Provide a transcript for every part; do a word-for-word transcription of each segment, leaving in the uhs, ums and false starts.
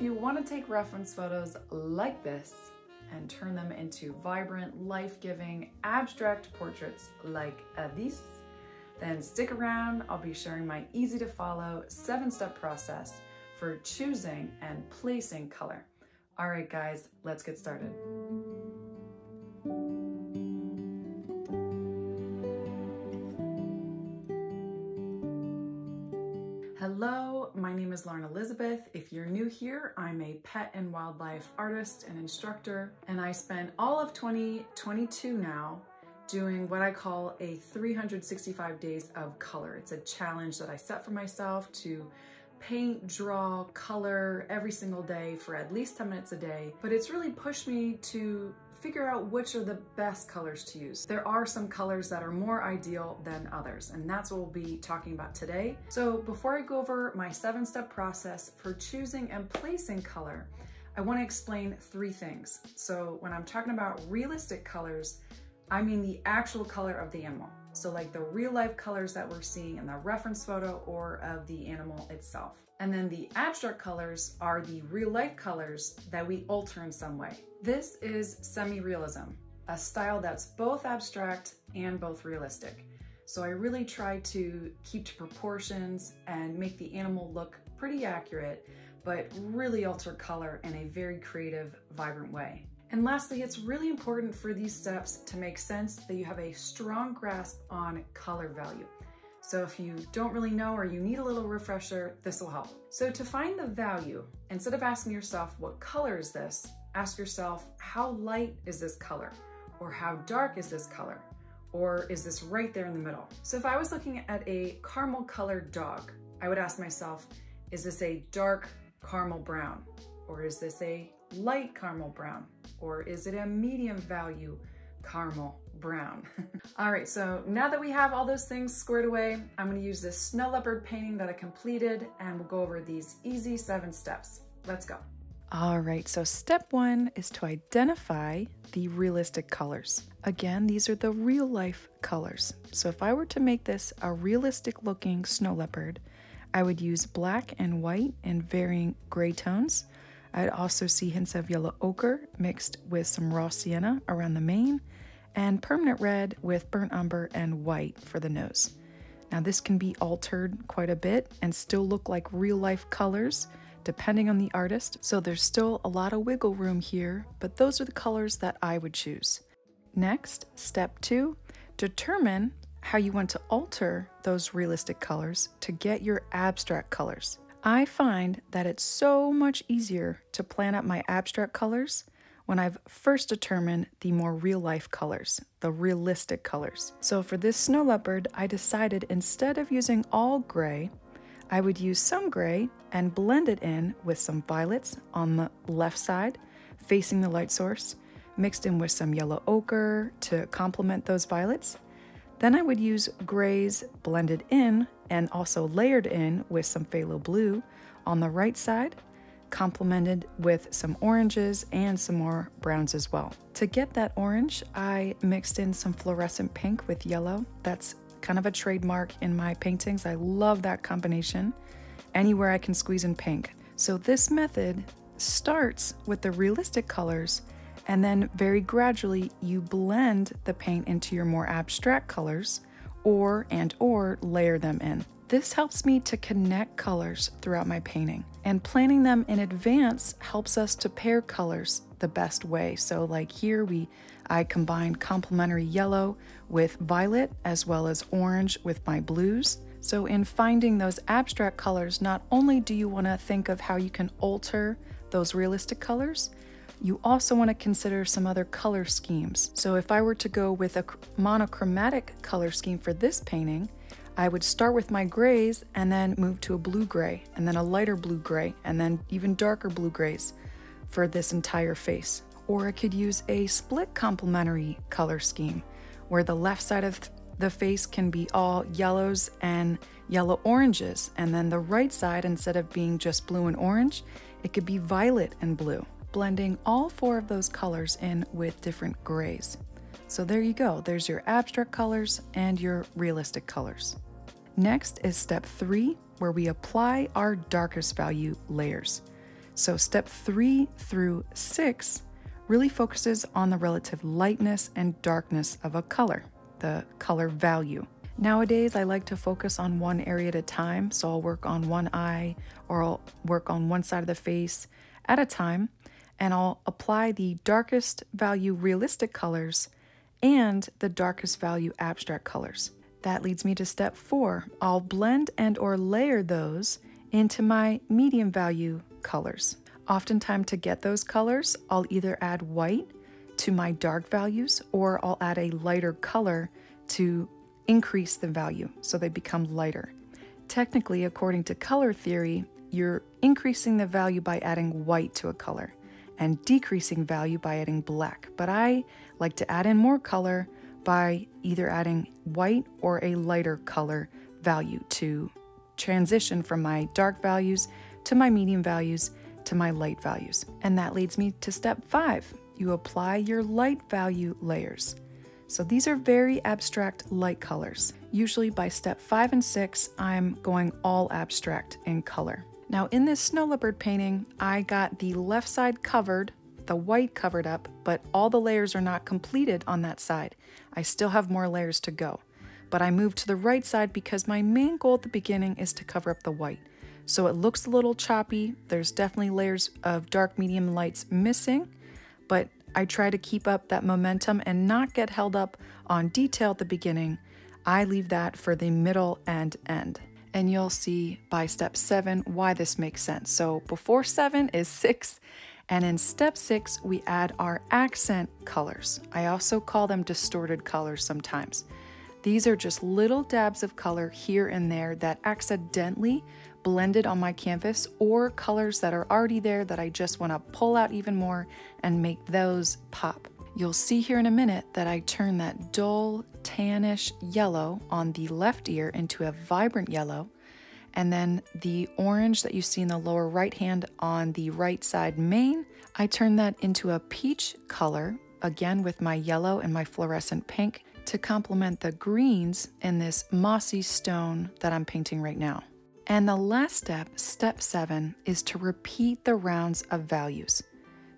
if you want to take reference photos like this and turn them into vibrant, life-giving, abstract portraits like uh, this, then stick around. I'll be sharing my easy-to-follow seven-step process for choosing and placing color. All right, guys, let's get started. Hello, my name is Lauren Elizabeth. If you're new here, I'm a pet and wildlife artist and instructor, and I spent all of twenty twenty-two now doing what I call a three hundred sixty-five days of color. It's a challenge that I set for myself to paint, draw, color every single day for at least ten minutes a day, but it's really pushed me to figure out which are the best colors to use. There are some colors that are more ideal than others, and that's what we'll be talking about today. So before I go over my seven-step process for choosing and placing color, I want to explain three things. So when I'm talking about realistic colors, I mean the actual color of the animal. So like the real life colors that we're seeing in the reference photo or of the animal itself. And then the abstract colors are the real life colors that we alter in some way. This is semi-realism, a style that's both abstract and both realistic. So I really try to keep to proportions and make the animal look pretty accurate, but really alter color in a very creative, vibrant way. And lastly, it's really important for these steps to make sense, that you have a strong grasp on color value. So if you don't really know or you need a little refresher, this will help. So to find the value, instead of asking yourself, what color is this? Ask yourself, how light is this color? Or how dark is this color? Or is this right there in the middle? So if I was looking at a caramel colored dog, I would ask myself, is this a dark caramel brown? Or is this a light caramel brown? Or is it a medium value caramel brown? All right, so now that we have all those things squared away, I'm gonna use this snow leopard painting that I completed, and we'll go over these easy seven steps. Let's go. All right, so step one is to identify the realistic colors. Again, these are the real life colors. So if I were to make this a realistic looking snow leopard, I would use black and white and varying gray tones. I'd also see hints of yellow ochre mixed with some raw sienna around the mane, and permanent red with burnt umber and white for the nose. Now this can be altered quite a bit and still look like real life colors depending on the artist, so there's still a lot of wiggle room here, but those are the colors that I would choose. Next, step two, determine how you want to alter those realistic colors to get your abstract colors. I find that it's so much easier to plan out my abstract colors when I've first determined the more real-life colors, the realistic colors. So for this snow leopard, I decided instead of using all gray, I would use some gray and blend it in with some violets on the left side, facing the light source, mixed in with some yellow ochre to complement those violets. Then I would use grays blended in and also layered in with some phthalo blue on the right side, complemented with some oranges and some more browns as well. To get that orange, I mixed in some fluorescent pink with yellow. That's kind of a trademark in my paintings. I love that combination. Anywhere I can squeeze in pink. So this method starts with the realistic colors, and then very gradually you blend the paint into your more abstract colors, or and or layer them in. This helps me to connect colors throughout my painting, and planning them in advance helps us to pair colors the best way. So like here, we I combined complementary yellow with violet as well as orange with my blues. So in finding those abstract colors, not only do you want to think of how you can alter those realistic colors, you also want to consider some other color schemes. So if I were to go with a monochromatic color scheme for this painting, I would start with my grays and then move to a blue gray, and then a lighter blue gray, and then even darker blue grays for this entire face. Or I could use a split complementary color scheme where the left side of the face can be all yellows and yellow oranges, and then the right side, instead of being just blue and orange, it could be violet and blue, blending all four of those colors in with different grays. So there you go, there's your abstract colors and your realistic colors. Next is step three, where we apply our darkest value layers. So step three through six really focuses on the relative lightness and darkness of a color, the color value. Nowadays, I like to focus on one area at a time, so I'll work on one eye or I'll work on one side of the face at a time, and I'll apply the darkest value realistic colors and the darkest value abstract colors. That leads me to step four. I'll blend and or layer those into my medium value colors. Oftentimes to get those colors, I'll either add white to my dark values or I'll add a lighter color to increase the value so they become lighter. Technically, according to color theory, you're increasing the value by adding white to a color and decreasing value by adding black. But I like to add in more color by either adding white or a lighter color value to transition from my dark values to my medium values to my light values. And that leads me to step five. You apply your light value layers. So these are very abstract light colors. Usually by step five and six, I'm going all abstract in color. Now in this snow leopard painting, I got the left side covered, the white covered up, but all the layers are not completed on that side. I still have more layers to go, but I moved to the right side because my main goal at the beginning is to cover up the white. So it looks a little choppy. There's definitely layers of dark, medium, and lights missing, but I try to keep up that momentum and not get held up on detail at the beginning. I leave that for the middle and end. And you'll see by step seven why this makes sense. So before seven is six, and in step six, we add our accent colors. I also call them distorted colors sometimes. These are just little dabs of color here and there that accidentally blended on my canvas, or colors that are already there that I just want to pull out even more and make those pop. You'll see here in a minute that I turn that dull tannish yellow on the left ear into a vibrant yellow, and then the orange that you see in the lower right hand on the right side mane, I turn that into a peach color, again with my yellow and my fluorescent pink, to complement the greens in this mossy stone that I'm painting right now. And the last step, step seven, is to repeat the rounds of values.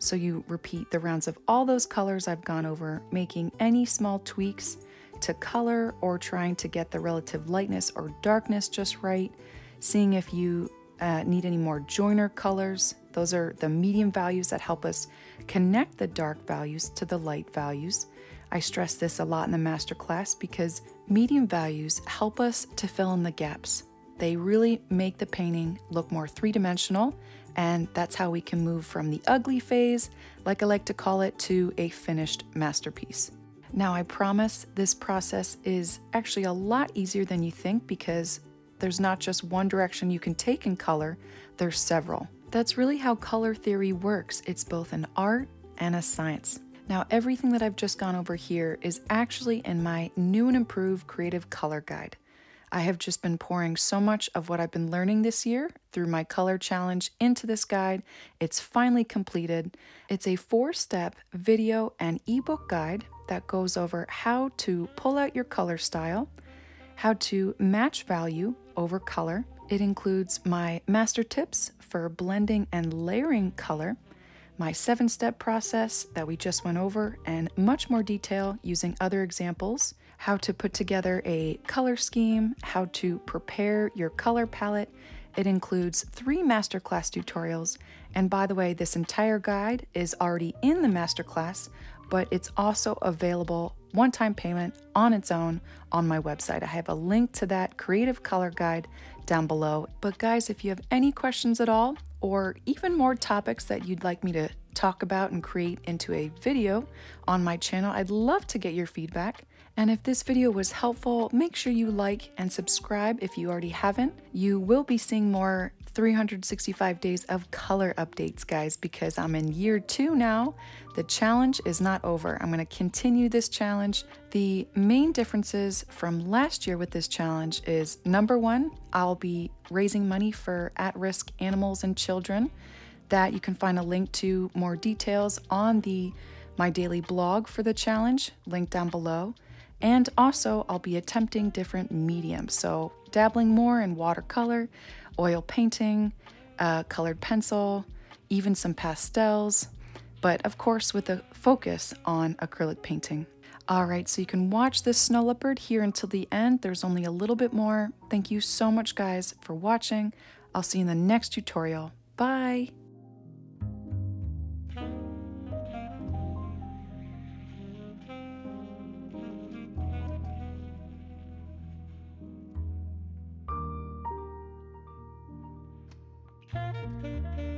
So you repeat the rounds of all those colors I've gone over, making any small tweaks to color or trying to get the relative lightness or darkness just right, seeing if you uh, need any more joiner colors. Those are the medium values that help us connect the dark values to the light values. I stress this a lot in the masterclass because medium values help us to fill in the gaps. They really make the painting look more three-dimensional, and that's how we can move from the ugly phase, like I like to call it, to a finished masterpiece. Now, I promise this process is actually a lot easier than you think because there's not just one direction you can take in color, there's several. That's really how color theory works. It's both an art and a science. Now, everything that I've just gone over here is actually in my new and improved creative color guide. I have just been pouring so much of what I've been learning this year through my color challenge into this guide. It's finally completed. It's a four-step video and ebook guide that goes over how to pull out your color style, how to match value over color. It includes my master tips for blending and layering color, my seven-step process that we just went over, and much more detail using other examples, how to put together a color scheme, how to prepare your color palette. It includes three masterclass tutorials, and by the way, this entire guide is already in the masterclass, but it's also available one-time payment on its own on my website. I have a link to that creative color guide down below. But guys, if you have any questions at all, or even more topics that you'd like me to talk about and create into a video on my channel, I'd love to get your feedback. And if this video was helpful, make sure you like and subscribe if you already haven't. You will be seeing more three hundred sixty-five days of color updates, guys, because I'm in year two now. The challenge is not over. I'm going to continue this challenge. The main differences from last year with this challenge is, number one, I'll be raising money for at-risk animals and children. That you can find a link to more details on the my daily blog for the challenge, linked down below. And also, I'll be attempting different mediums, so dabbling more in watercolor, oil painting, uh, colored pencil, even some pastels, but of course with a focus on acrylic painting. All right, so you can watch this snow leopard here until the end. There's only a little bit more. Thank you so much, guys, for watching. I'll see you in the next tutorial. Bye. Thank you.